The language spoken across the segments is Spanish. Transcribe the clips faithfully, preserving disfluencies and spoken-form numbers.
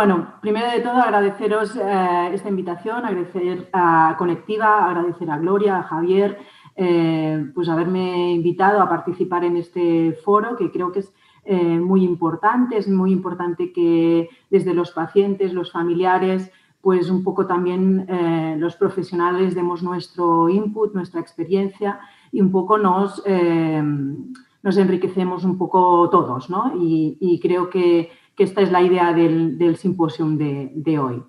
Bueno, primero de todo agradeceros eh, esta invitación, agradecer a Conectiva, agradecer a Gloria, a Javier, eh, pues haberme invitado a participar en este foro que creo que es eh, muy importante, es muy importante que desde los pacientes, los familiares, pues un poco también eh, los profesionales demos nuestro input, nuestra experiencia y un poco nos, eh, nos enriquecemos un poco todos, ¿no? Y, y creo que, que esta es la idea del, del simposium de, de hoy.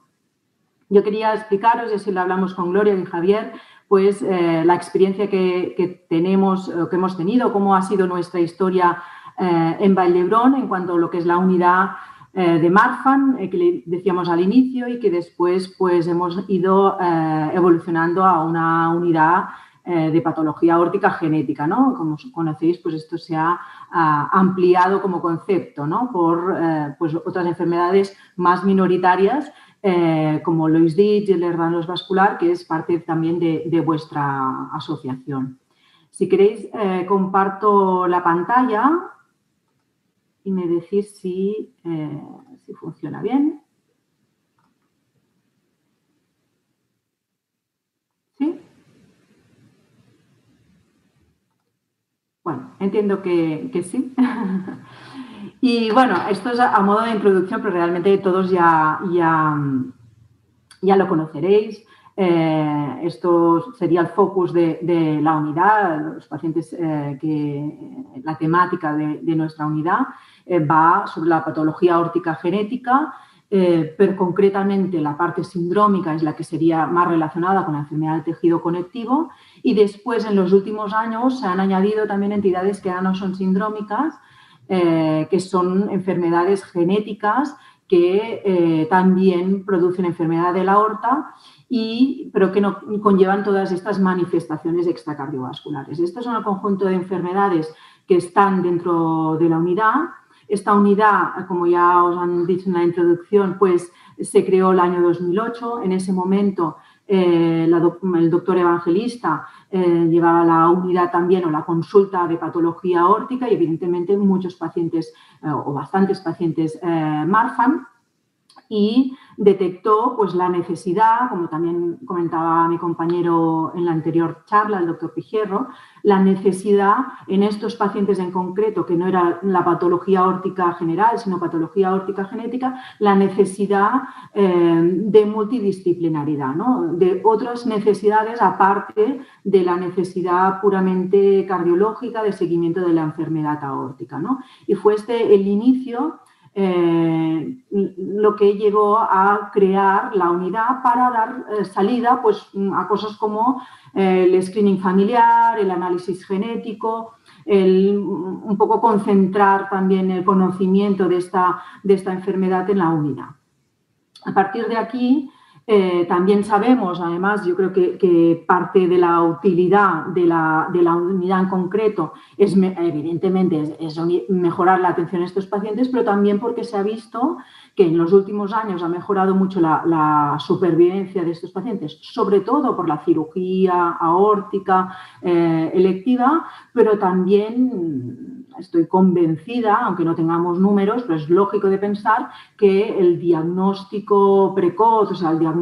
Yo quería explicaros, y así lo hablamos con Gloria y Javier, pues eh, la experiencia que, que tenemos, que hemos tenido, cómo ha sido nuestra historia eh, en Vall d'Hebron en cuanto a lo que es la unidad de Marfan, que le decíamos al inicio y que después pues, hemos ido eh, evolucionando a una unidad eh, de patología aórtica genética, ¿no? Como conocéis, pues esto se ha a, ampliado como concepto, ¿no? Por eh, pues, otras enfermedades más minoritarias eh, como Loeys-Dietz y el Ehlers-Danlos vascular, que es parte también de, de vuestra asociación. Si queréis, eh, comparto la pantalla y me decís si, eh, si funciona bien. ¿Sí? Bueno, entiendo que, que sí. Y bueno, esto es a, a modo de introducción, pero realmente todos ya, ya, ya lo conoceréis. Eh, esto sería el focus de, de la unidad, los pacientes eh, que la temática de, de nuestra unidad eh, va sobre la patología aórtica genética, eh, pero concretamente la parte sindrómica es la que sería más relacionada con la enfermedad del tejido conectivo y después en los últimos años se han añadido también entidades que ya no son sindrómicas, eh, que son enfermedades genéticas que eh, también producen enfermedad de la aorta y, pero que no conllevan todas estas manifestaciones extracardiovasculares. Este es un conjunto de enfermedades que están dentro de la unidad. Esta unidad, como ya os han dicho en la introducción, pues se creó el año dos mil ocho. En ese momento, eh, la doc- el doctor Evangelista eh, llevaba la unidad también o la consulta de patología aórtica y, evidentemente, muchos pacientes eh, o bastantes pacientes eh, Marfan. Y detectó pues, la necesidad, como también comentaba mi compañero en la anterior charla, el doctor Pijerro, la necesidad en estos pacientes en concreto, que no era la patología aórtica general, sino patología aórtica genética, la necesidad eh, de multidisciplinaridad, ¿no? De otras necesidades aparte de la necesidad puramente cardiológica de seguimiento de la enfermedad aórtica, ¿no? Y fue este el inicio. Eh, lo que llevó a crear la unidad para dar eh, salida pues, a cosas como eh, el screening familiar, el análisis genético, el, un poco concentrar también el conocimiento de esta, de esta enfermedad en la unidad. A partir de aquí, eh, también sabemos, además, yo creo que, que parte de la utilidad de la, de la unidad en concreto es, evidentemente, es, es mejorar la atención a estos pacientes, pero también porque se ha visto que en los últimos años ha mejorado mucho la, la supervivencia de estos pacientes, sobre todo por la cirugía aórtica eh, electiva, pero también estoy convencida, aunque no tengamos números, pero es lógico de pensar que el diagnóstico precoz, o sea, el diagnóstico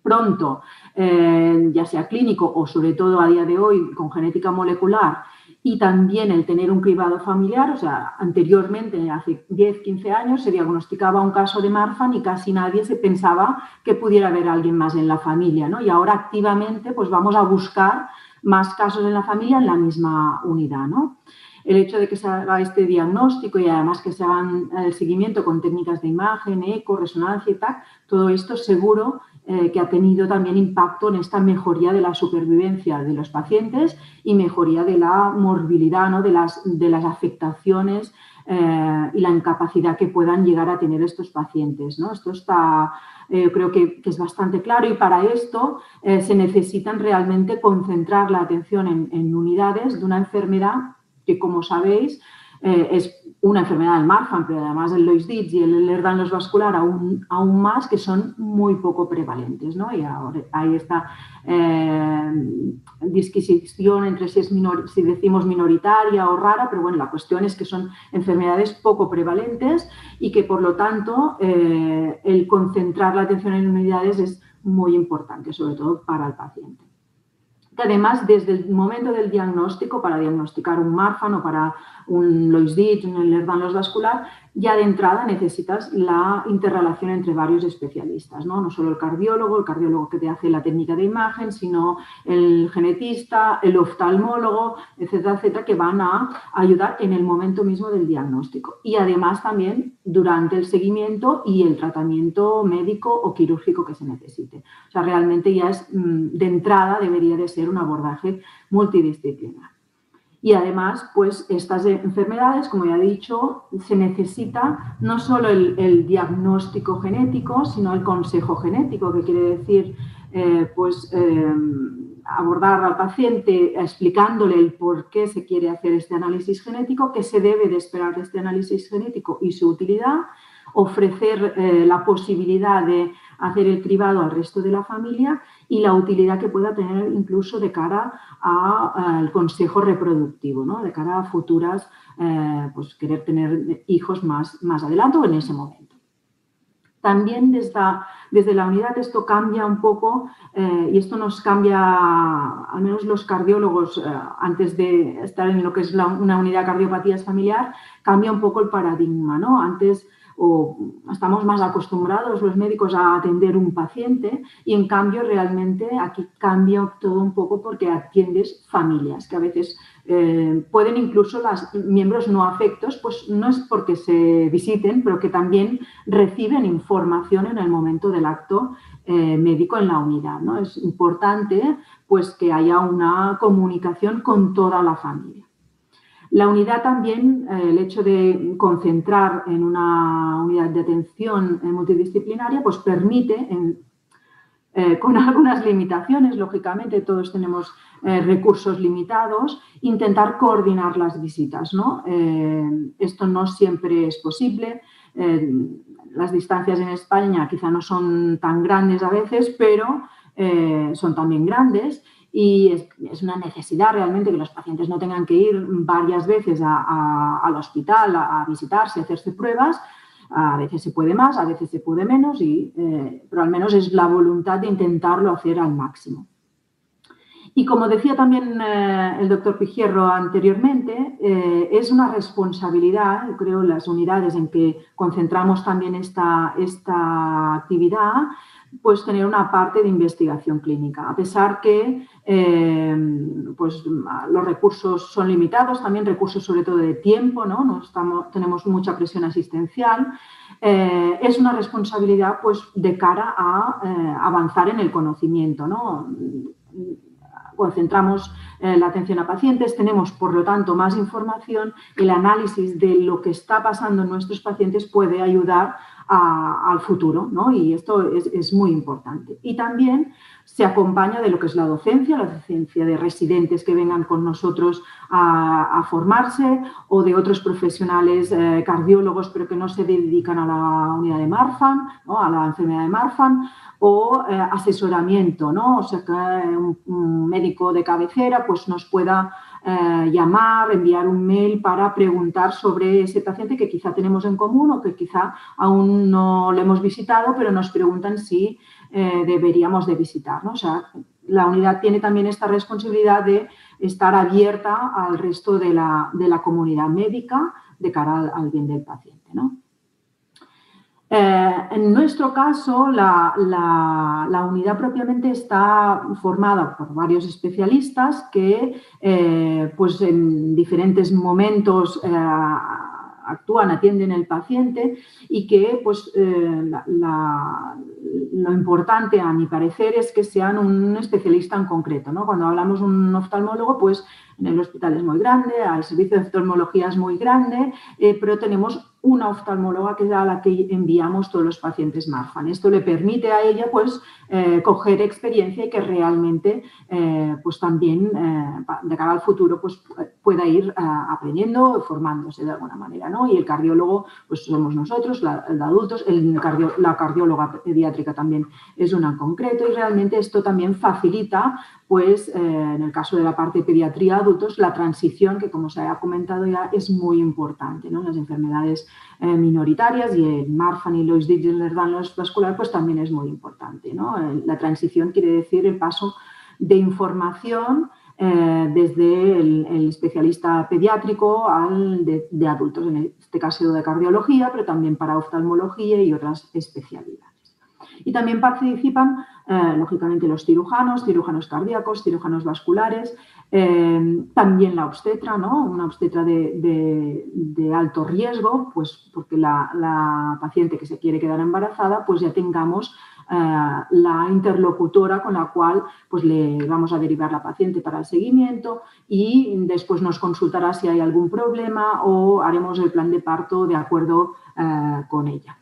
pronto, eh, ya sea clínico o sobre todo a día de hoy con genética molecular y también el tener un cribado familiar, o sea, anteriormente, hace diez, quince años, se diagnosticaba un caso de Marfan y casi nadie se pensaba que pudiera haber alguien más en la familia, ¿no? Y ahora activamente pues vamos a buscar más casos en la familia en la misma unidad, ¿no? El hecho de que se haga este diagnóstico y además que se hagan el seguimiento con técnicas de imagen, eco, resonancia y tac, todo esto seguro eh, que ha tenido también impacto en esta mejoría de la supervivencia de los pacientes y mejoría de la morbilidad, ¿no? de, las, de las afectaciones eh, y la incapacidad que puedan llegar a tener estos pacientes, ¿no? Esto está, eh, creo que, que es bastante claro y para esto eh, se necesitan realmente concentrar la atención en, en unidades de una enfermedad que como sabéis eh, es una enfermedad del Marfan, pero además el Loeys-Dietz y el Ehlers-Danlos vascular aún, aún más, que son muy poco prevalentes, ¿no? Y ahora hay esta eh, disquisición entre si, es minor, si decimos minoritaria o rara, pero bueno, la cuestión es que son enfermedades poco prevalentes y que por lo tanto eh, el concentrar la atención en unidades es muy importante, sobre todo para el paciente. Que además, desde el momento del diagnóstico, para diagnosticar un Marfan o para un Loeys-Dietz, un Ehlers-Danlos vascular, ya de entrada necesitas la interrelación entre varios especialistas, ¿no? No solo el cardiólogo, el cardiólogo que te hace la técnica de imagen, sino el genetista, el oftalmólogo, etcétera, etcétera, que van a ayudar en el momento mismo del diagnóstico. Y además también durante el seguimiento y el tratamiento médico o quirúrgico que se necesite. O sea, realmente ya es, de entrada debería de ser un abordaje multidisciplinar. Y además, pues estas enfermedades, como ya he dicho, se necesita no solo el, el diagnóstico genético, sino el consejo genético, que quiere decir eh, pues, eh, abordar al paciente explicándole el por qué se quiere hacer este análisis genético, qué se debe de esperar de este análisis genético y su utilidad, ofrecer eh, la posibilidad de hacer el cribado al resto de la familia y la utilidad que pueda tener incluso de cara al consejo reproductivo, ¿no? De cara a futuras, eh, pues querer tener hijos más, más adelante o en ese momento. También desde, desde la unidad esto cambia un poco eh, y esto nos cambia, al menos los cardiólogos, eh, antes de estar en lo que es la, una unidad de cardiopatías familiar, cambia un poco el paradigma, ¿no? Antes... o estamos más acostumbrados los médicos a atender un paciente y en cambio realmente aquí cambia todo un poco porque atiendes familias que a veces eh, pueden incluso los miembros no afectos, pues no es porque se visiten, pero que también reciben información en el momento del acto eh, médico en la unidad, ¿no? Es importante pues que haya una comunicación con toda la familia. La unidad también, eh, el hecho de concentrar en una unidad de atención multidisciplinaria, pues permite, en, eh, con algunas limitaciones, lógicamente todos tenemos eh, recursos limitados, intentar coordinar las visitas, ¿no? Eh, esto no siempre es posible. Eh, las distancias en España quizá no son tan grandes a veces, pero eh, son también grandes. Y es, es una necesidad realmente que los pacientes no tengan que ir varias veces a, a, al hospital a, a visitarse, a hacerse pruebas. A veces se puede más, a veces se puede menos, y, eh, pero al menos es la voluntad de intentarlo hacer al máximo. Y como decía también eh, el doctor Pijerro anteriormente, eh, es una responsabilidad, yo creo, las unidades en que concentramos también esta, esta actividad, pues tener una parte de investigación clínica, a pesar que eh, pues, los recursos son limitados, también recursos sobre todo de tiempo, ¿no? No estamos, tenemos mucha presión asistencial, eh, es una responsabilidad pues, de cara a eh, avanzar en el conocimiento, ¿no? Concentramos eh, la atención a pacientes, tenemos por lo tanto más información, el análisis de lo que está pasando en nuestros pacientes puede ayudar A, al futuro, ¿no? Y esto es, es muy importante. Y también se acompaña de lo que es la docencia, la docencia de residentes que vengan con nosotros a, a formarse o de otros profesionales eh, cardiólogos pero que no se dedican a la unidad de Marfan, ¿no? A la enfermedad de Marfan o eh, asesoramiento, ¿no? O sea, que un, un médico de cabecera pues nos pueda Eh, llamar, enviar un mail para preguntar sobre ese paciente que quizá tenemos en común o que quizá aún no lo hemos visitado, pero nos preguntan si eh, deberíamos de visitar, ¿no? O sea, la unidad tiene también esta responsabilidad de estar abierta al resto de la, de la comunidad médica de cara al, al bien del paciente, ¿no? Eh, en nuestro caso, la, la, la unidad propiamente está formada por varios especialistas que eh, pues en diferentes momentos eh, actúan, atienden al paciente y que pues, eh, la, la, lo importante a mi parecer es que sean un especialista en concreto, ¿no? Cuando hablamos de un oftalmólogo, pues en el hospital es muy grande, el servicio de oftalmología es muy grande, eh, pero tenemos una oftalmóloga, que es a la que enviamos todos los pacientes Marfan. Esto le permite a ella, pues, eh, coger experiencia y que realmente, eh, pues, también, eh, de cara al futuro, pues, pueda ir eh, aprendiendo, formándose de alguna manera, ¿no? Y el cardiólogo, pues, somos nosotros, la, de adultos, el cardio, la cardióloga pediátrica también es una en concreto, y realmente esto también facilita, pues, eh, en el caso de la parte de pediatría adultos, la transición, que como se ha comentado ya, es muy importante, ¿no? Las enfermedades eh, minoritarias, y el Marfan y Loeys-Dietz y el Ehlers-Danlos vascular, pues también es muy importante, ¿no? La transición quiere decir el paso de información eh, desde el, el especialista pediátrico al de, de adultos, en este caso de cardiología, pero también para oftalmología y otras especialidades. Y también participan, eh, lógicamente, los cirujanos, cirujanos cardíacos, cirujanos vasculares, eh, también la obstetra, ¿no? Una obstetra de, de, de alto riesgo, pues porque la, la paciente que se quiere quedar embarazada, pues ya tengamos eh, la interlocutora con la cual, pues, le vamos a derivar la paciente para el seguimiento, y después nos consultará si hay algún problema o haremos el plan de parto de acuerdo eh, con ella.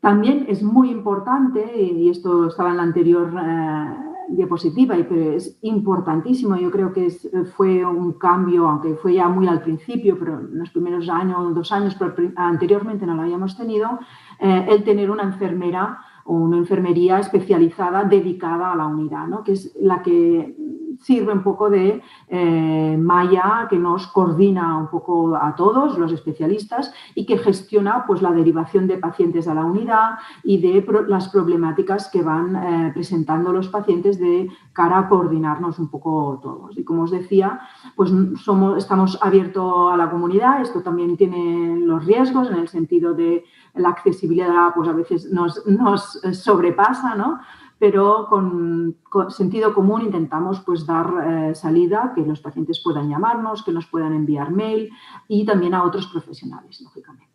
También es muy importante, y esto estaba en la anterior eh, diapositiva, pero es importantísimo, yo creo que es, fue un cambio, aunque fue ya muy al principio, pero en los primeros años, dos años, pero anteriormente no lo habíamos tenido, eh, el tener una enfermera o una enfermería especializada dedicada a la unidad, ¿no? Que es la que sirve un poco de eh, malla, que nos coordina un poco a todos los especialistas y que gestiona, pues, la derivación de pacientes a la unidad y de pro las problemáticas que van eh, presentando los pacientes de cara a coordinarnos un poco todos. Y como os decía, pues somos, estamos abiertos a la comunidad. Esto también tiene los riesgos en el sentido de la accesibilidad, pues a veces nos, nos sobrepasa, ¿no? Pero con, con sentido común intentamos, pues, dar eh, salida, que los pacientes puedan llamarnos, que nos puedan enviar mail, y también a otros profesionales, lógicamente.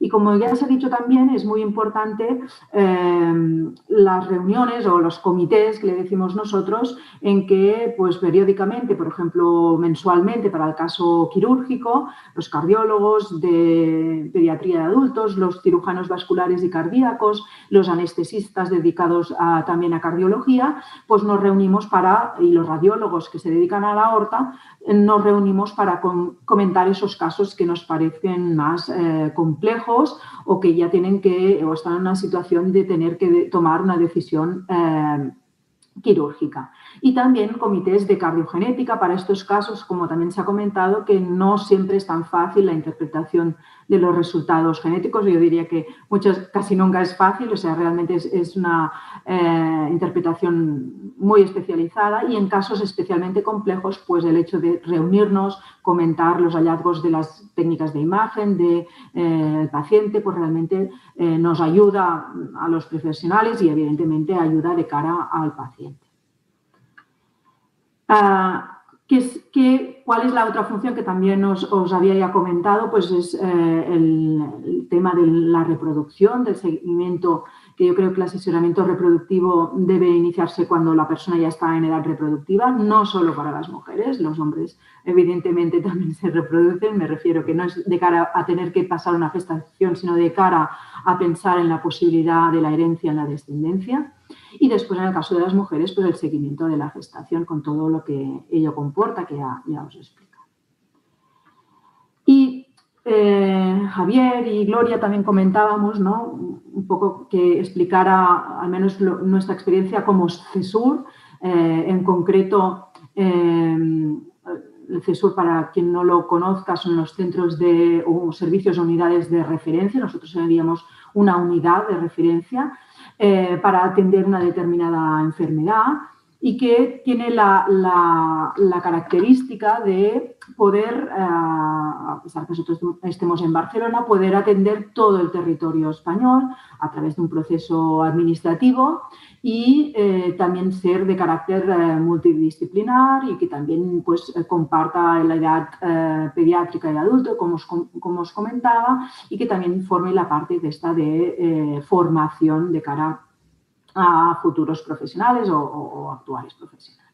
Y como ya se ha dicho también, es muy importante eh, las reuniones o los comités, que le decimos nosotros, en que, pues, periódicamente, por ejemplo, mensualmente para el caso quirúrgico, los cardiólogos de pediatría de adultos, los cirujanos vasculares y cardíacos, los anestesistas dedicados a, también a cardiología, pues nos reunimos para, y los radiólogos que se dedican a la aorta, nos reunimos para com- comentar esos casos que nos parecen más eh, complejos, o que ya tienen que, o están en una situación de tener que tomar una decisión eh, quirúrgica. Y también comités de cardiogenética para estos casos, como también se ha comentado, que no siempre es tan fácil la interpretación de los resultados genéticos. Yo diría que muchas, casi nunca es fácil, o sea, realmente es, es una eh, interpretación muy especializada, y en casos especialmente complejos, pues el hecho de reunirnos, comentar los hallazgos de las técnicas de imagen del de, eh, paciente, pues realmente eh, nos ayuda a los profesionales y evidentemente ayuda de cara al paciente. Ah, ¿Qué es, qué, ¿Cuál es la otra función que también os, os había ya comentado? Pues es eh, el, el tema de la reproducción, del seguimiento, que yo creo que el asesoramiento reproductivo debe iniciarse cuando la persona ya está en edad reproductiva, no solo para las mujeres, los hombres evidentemente también se reproducen, me refiero que no es de cara a tener que pasar una gestación, sino de cara a pensar en la posibilidad de la herencia en la descendencia. Y después, en el caso de las mujeres, pues el seguimiento de la gestación con todo lo que ello comporta, que ya, ya os he explicado. Y eh, Javier y Gloria también comentábamos, ¿no?, un poco que explicara al menos lo, nuestra experiencia como CESUR, eh, en concreto. Eh, El CESUR, para quien no lo conozca, son los centros de, o servicios o unidades de referencia. Nosotros seríamos una unidad de referencia eh, para atender una determinada enfermedad, y que tiene la, la, la característica de poder, eh, a pesar que nosotros estemos en Barcelona, poder atender todo el territorio español a través de un proceso administrativo, y eh, también ser de carácter eh, multidisciplinar, y que también, pues, comparta la edad eh, pediátrica y adulto, como os, como os comentaba, y que también forme la parte de esta de eh, formación de cara a futuros profesionales o, o, o actuales profesionales.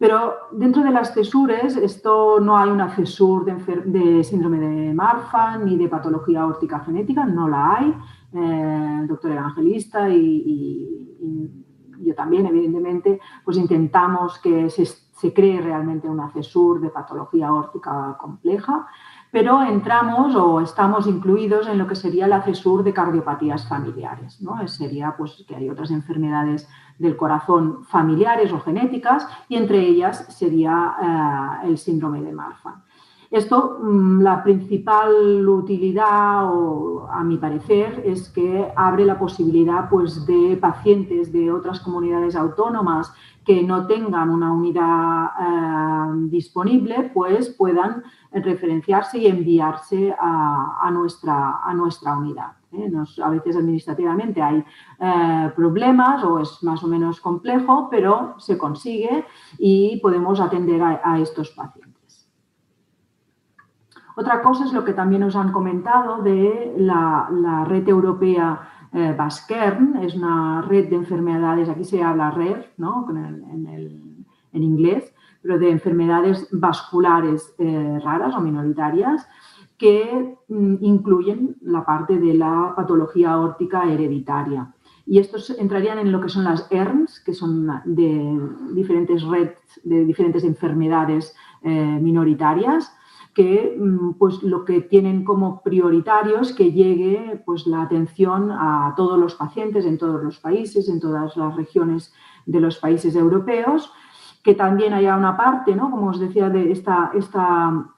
Pero dentro de las CESURes, esto no hay una CESUR de, de síndrome de Marfan ni de patología órtica genética, no la hay. Eh, el doctor Evangelista y, y, y yo también, evidentemente, pues intentamos que se, se cree realmente una CESUR de patología órtica compleja, pero entramos o estamos incluidos en lo que sería la CESUR de cardiopatías familiares, ¿no? Sería pues que hay otras enfermedades del corazón familiares o genéticas y entre ellas sería eh, el síndrome de Marfan. Esto, la principal utilidad, o, a mi parecer, es que abre la posibilidad pues, de pacientes de otras comunidades autónomas que no tengan una unidad eh, disponible, pues puedan referenciarse y enviarse a, a, nuestra, a nuestra unidad. ¿eh? Nos, a veces administrativamente hay eh, problemas o es más o menos complejo, pero se consigue y podemos atender a, a estos pacientes. Otra cosa es lo que también os han comentado de la, la red europea eh, VASCERN, es una red de enfermedades, aquí se habla red, ¿no? en, el, en inglés, pero de enfermedades vasculares eh, raras o minoritarias que m, incluyen la parte de la patología aórtica hereditaria. Y estos entrarían en lo que son las E R Ns, que son de diferentes redes, de diferentes enfermedades eh, minoritarias, que pues, lo que tienen como prioritario es que llegue pues, la atención a todos los pacientes en todos los países, en todas las regiones de los países europeos, que también haya una parte, ¿no? Como os decía, de esta, esta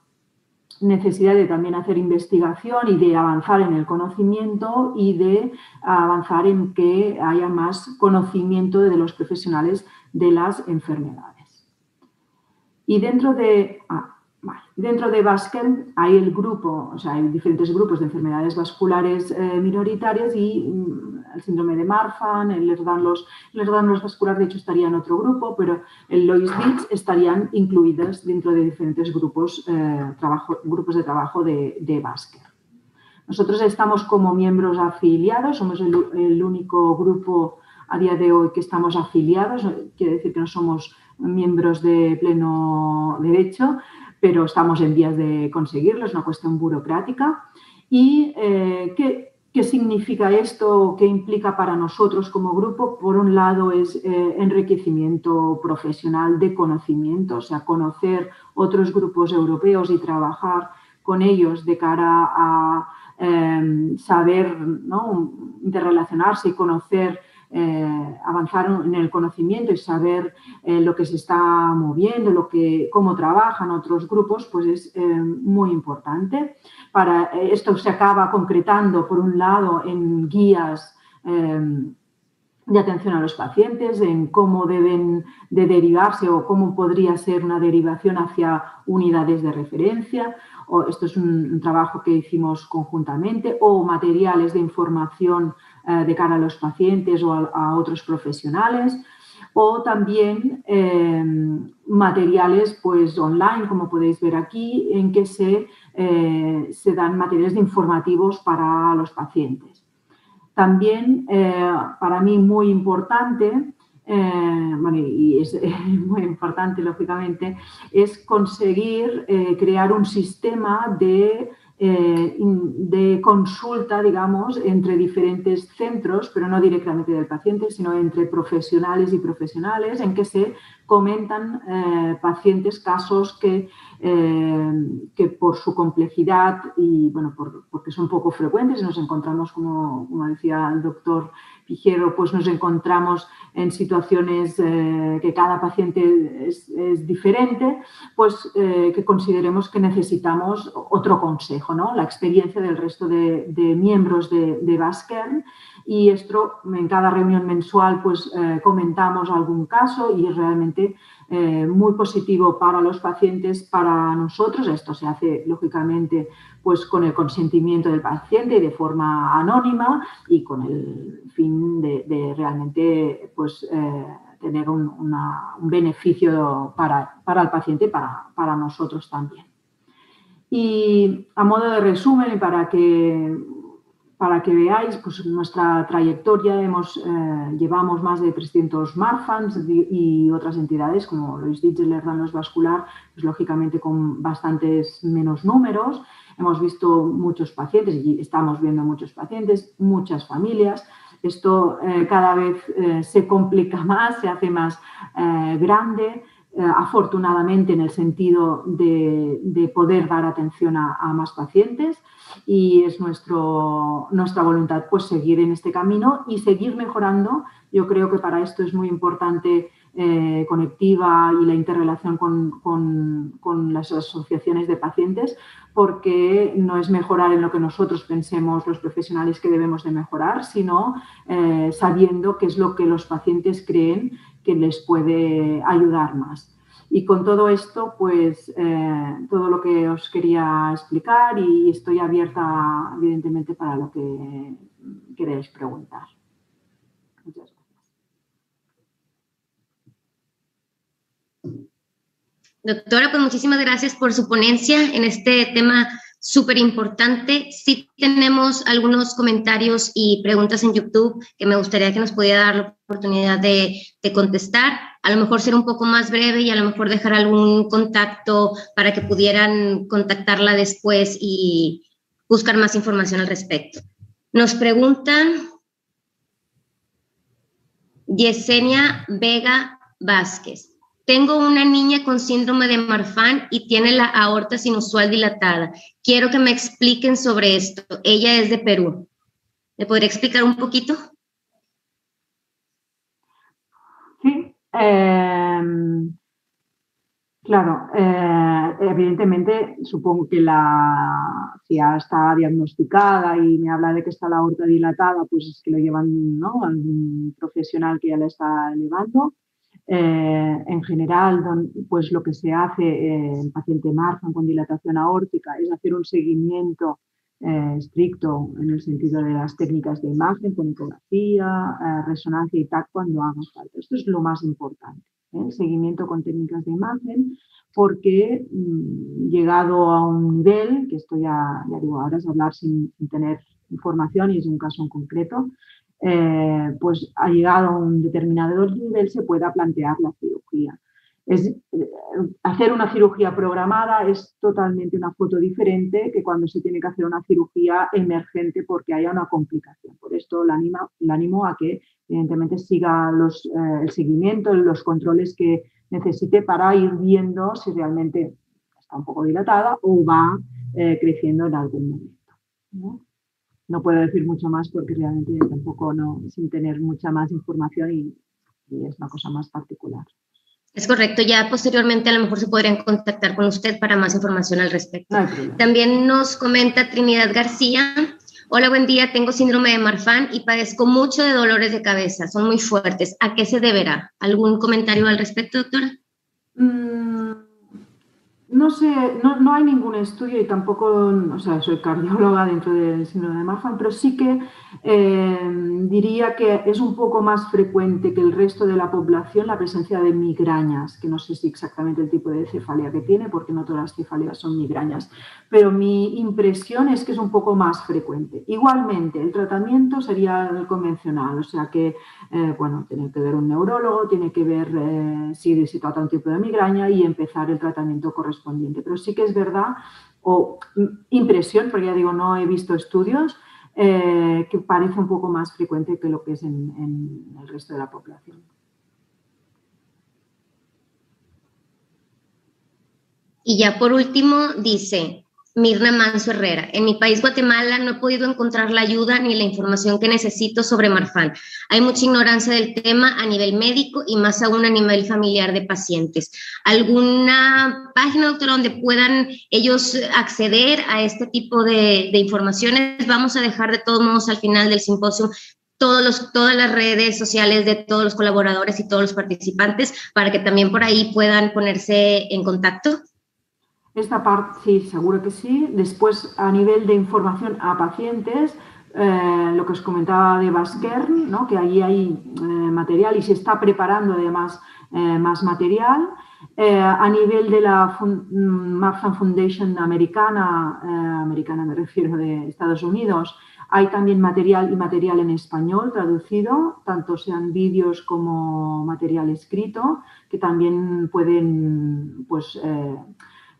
necesidad de también hacer investigación y de avanzar en el conocimiento y de avanzar en que haya más conocimiento de los profesionales de las enfermedades. Y dentro de... Ah, Vale. Dentro de VASCERN hay el grupo, o sea, hay diferentes grupos de enfermedades vasculares eh, minoritarias y mm, el síndrome de Marfan, el Ehlers-Danlos, el Ehlers-Danlos vascular de hecho estaría en otro grupo, pero el Loeys-Dietz estarían incluidas dentro de diferentes grupos, eh, trabajo, grupos de trabajo de, de VASCERN. Nosotros estamos como miembros afiliados, somos el, el único grupo a día de hoy que estamos afiliados, quiere decir que no somos miembros de pleno derecho, pero estamos en vías de conseguirlo, es una cuestión burocrática. ¿Y eh, ¿qué, qué significa esto? ¿Qué implica para nosotros como grupo? Por un lado es eh, enriquecimiento profesional de conocimiento, o sea, conocer otros grupos europeos y trabajar con ellos de cara a eh, saber, ¿no? interrelacionarse y conocer, Eh, avanzar en el conocimiento y saber eh, lo que se está moviendo, lo que, cómo trabajan otros grupos, pues es eh, muy importante. Para, eh, esto se acaba concretando, por un lado, en guías eh, de atención a los pacientes, en cómo deben de derivarse o cómo podría ser una derivación hacia unidades de referencia. O esto es un trabajo que hicimos conjuntamente, o materiales de información eh, de cara a los pacientes o a, a otros profesionales, o también eh, materiales pues, online, como podéis ver aquí, en que se, eh, se dan materiales informativos para los pacientes. También, eh, para mí, muy importante, Eh, bueno, y es eh, muy importante, lógicamente, es conseguir eh, crear un sistema de, eh, de consulta, digamos, entre diferentes centros, pero no directamente del paciente, sino entre profesionales y profesionales, en que se comentan eh, pacientes, casos que, eh, que por su complejidad y, bueno, por, porque son poco frecuentes, nos encontramos, como, como decía el doctor Pijerro, pues nos encontramos en situaciones eh, que cada paciente es, es diferente, pues eh, que consideremos que necesitamos otro consejo, ¿no? La experiencia del resto de, de miembros de, de VASCERN, y esto en cada reunión mensual pues eh, comentamos algún caso y realmente Eh, muy positivo para los pacientes, para nosotros. Esto se hace, lógicamente, pues con el consentimiento del paciente y de forma anónima y con el fin de, de realmente pues, eh, tener un, una, un beneficio para, para el paciente y para, para nosotros también. Y a modo de resumen, y para que... para que veáis pues, nuestra trayectoria. Hemos, eh, llevamos más de trescientos Marfans y otras entidades como Loeys-Dietz, Ehlers-Danlos vascular, pues, lógicamente con bastantes menos números. Hemos visto muchos pacientes y estamos viendo muchos pacientes, muchas familias. Esto eh, cada vez eh, se complica más, se hace más eh, grande. Eh, afortunadamente en el sentido de, de poder dar atención a, a más pacientes, y es nuestro, nuestra voluntad pues seguir en este camino y seguir mejorando. Yo creo que para esto es muy importante eh, Conectiva y la interrelación con, con, con las asociaciones de pacientes, porque no es mejorar en lo que nosotros pensemos los profesionales que debemos de mejorar, sino eh, sabiendo qué es lo que los pacientes creen que les puede ayudar más. Y con todo esto, pues, eh, todo lo que os quería explicar, y estoy abierta, evidentemente, para lo que queréis preguntar. Muchas gracias. Doctora, pues muchísimas gracias por su ponencia en este tema súper importante. Sí tenemos algunos comentarios y preguntas en YouTube que me gustaría que nos pudiera dar la oportunidad de, de contestar. A lo mejor ser un poco más breve y a lo mejor dejar algún contacto para que pudieran contactarla después y buscar más información al respecto. Nos preguntan Yesenia Vega Vázquez. Tengo una niña con síndrome de Marfan y tiene la aorta sinusal dilatada. Quiero que me expliquen sobre esto. Ella es de Perú. ¿Me podría explicar un poquito? Sí. Eh, claro. Eh, evidentemente, supongo que la, si ya está diagnosticada y me habla de que está la aorta dilatada, pues es que lo llevan, ¿no?, a un profesional que ya la está elevando. Eh, en general, pues lo que se hace eh, en paciente Marfan con dilatación aórtica es hacer un seguimiento eh, estricto en el sentido de las técnicas de imagen, con ecografía, eh, resonancia y T A C cuando haga falta. Esto es lo más importante, ¿eh? Seguimiento con técnicas de imagen, porque mm, llegado a un nivel, que esto ya, ya digo, ahora es hablar sin, sin tener información y es un caso en concreto, Eh, pues ha llegado a un determinado nivel, se pueda plantear la cirugía. Es, eh, hacer una cirugía programada es totalmente una foto diferente que cuando se tiene que hacer una cirugía emergente porque haya una complicación. Por esto la anima, la animo a que evidentemente siga los, eh, el seguimiento, los controles que necesite para ir viendo si realmente está un poco dilatada o va eh, creciendo en algún momento, ¿no? No puedo decir mucho más porque realmente tampoco, no, sin tener mucha más información y, y es una cosa más particular. Es correcto, ya posteriormente a lo mejor se podrían contactar con usted para más información al respecto. No También nos comenta Trinidad García. Hola, buen día, tengo síndrome de Marfan y padezco mucho de dolores de cabeza, son muy fuertes. ¿A qué se deberá? ¿Algún comentario al respecto, doctora? Mm. No sé, no, no hay ningún estudio y tampoco, o sea, soy cardióloga dentro del síndrome de Marfan, pero sí que eh, diría que es un poco más frecuente que el resto de la población la presencia de migrañas, que no sé si exactamente el tipo de cefalea que tiene, porque no todas las cefaleas son migrañas, pero mi impresión es que es un poco más frecuente. Igualmente, el tratamiento sería el convencional, o sea que, eh, bueno, tiene que ver un neurólogo, tiene que ver eh, si se trata un tipo de migraña y empezar el tratamiento correspondiente. Pero sí que es verdad, o impresión, porque ya digo, no he visto estudios, eh, que parece un poco más frecuente que lo que es en, en el resto de la población. Y ya por último dice Mirna Manso Herrera, en mi país Guatemala no he podido encontrar la ayuda ni la información que necesito sobre Marfan. Hay mucha ignorancia del tema a nivel médico y más aún a nivel familiar de pacientes. ¿Alguna página, doctora, donde puedan ellos acceder a este tipo de, de informaciones? Vamos a dejar de todos modos al final del simposio todos los, todas las redes sociales de todos los colaboradores y todos los participantes para que también por ahí puedan ponerse en contacto. Esta parte sí, seguro que sí. Después, a nivel de información a pacientes, eh, lo que os comentaba de VASCERN, ¿no?, que allí hay eh, material y se está preparando además eh, más material. Eh, a nivel de la Marfan Foundation americana, eh, americana me refiero de Estados Unidos, Hay también material y material en español traducido, tanto sean vídeos como material escrito, que también pueden, pues, eh,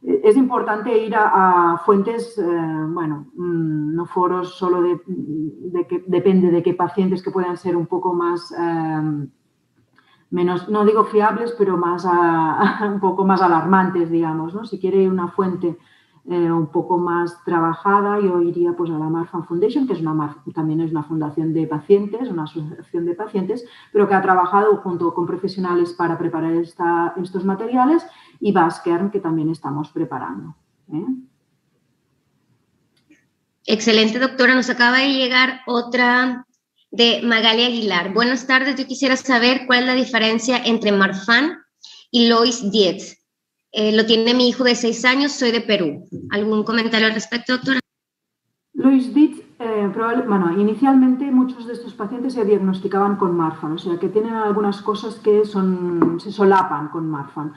es importante ir a, a fuentes, eh, bueno, no foros solo de, de que depende de qué pacientes, que puedan ser un poco más... Eh, menos, no digo fiables, pero más a, un poco más alarmantes, digamos, ¿no? Si quiere una fuente eh, un poco más trabajada, yo iría pues a la Marfan Foundation, que es una, también es una fundación de pacientes, una asociación de pacientes, pero que ha trabajado junto con profesionales para preparar esta, estos materiales, y VASCERN, que también estamos preparando, ¿eh? Excelente, doctora. Nos acaba de llegar otra... de Magali Aguilar. Buenas tardes, yo quisiera saber cuál es la diferencia entre Marfan y Loeys-Dietz. Eh, lo tiene mi hijo de seis años, soy de Perú. ¿Algún comentario al respecto, doctora? Loeys-Dietz, eh, bueno, inicialmente muchos de estos pacientes se diagnosticaban con Marfan, o sea que tienen algunas cosas que son, se solapan con Marfan.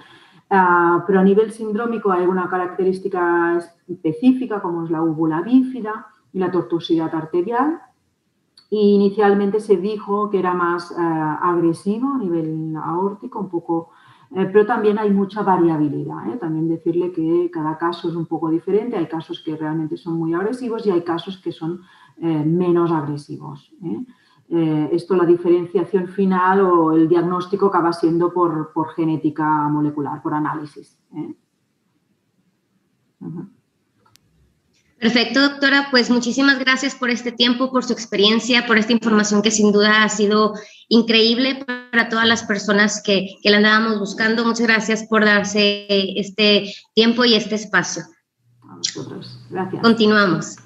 Uh, pero a nivel sindrómico hay una característica específica, como es la úvula bífida y la tortuosidad arterial. Y inicialmente se dijo que era más eh, agresivo a nivel aórtico, un poco, eh, pero también hay mucha variabilidad, ¿eh? También decirle que cada caso es un poco diferente, hay casos que realmente son muy agresivos y hay casos que son eh, menos agresivos, ¿eh? Eh, esto, la diferenciación final o el diagnóstico acaba siendo por, por genética molecular, por análisis, ¿eh? Uh-huh. Perfecto, doctora. Pues muchísimas gracias por este tiempo, por su experiencia, por esta información que sin duda ha sido increíble para todas las personas que, que la andábamos buscando. Muchas gracias por darse este tiempo y este espacio. A vosotros. Gracias. Continuamos.